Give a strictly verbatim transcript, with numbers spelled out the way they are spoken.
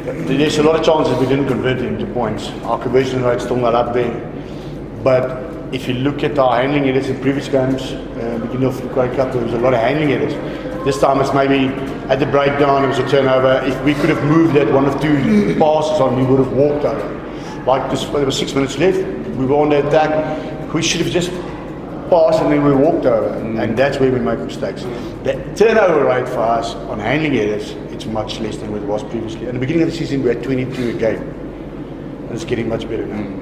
There's a lot of chances we didn't convert it into points. Our conversion rate's still not up there. But if you look at our handling errors in previous games, uh, beginning of the Quake Cup, there was a lot of handling errors. This time it's maybe at the breakdown, it was a turnover. If we could have moved that one of two passes on, we would have walked over. Like this, there was six minutes left, we were on the attack. We should have just passed and then we walked over. Mm. And that's where we make mistakes. The turnover rate for us on handling errors, it's much less than what it was previously. At the beginning of the season, we had twenty-two a game. And it's getting much better now. Mm.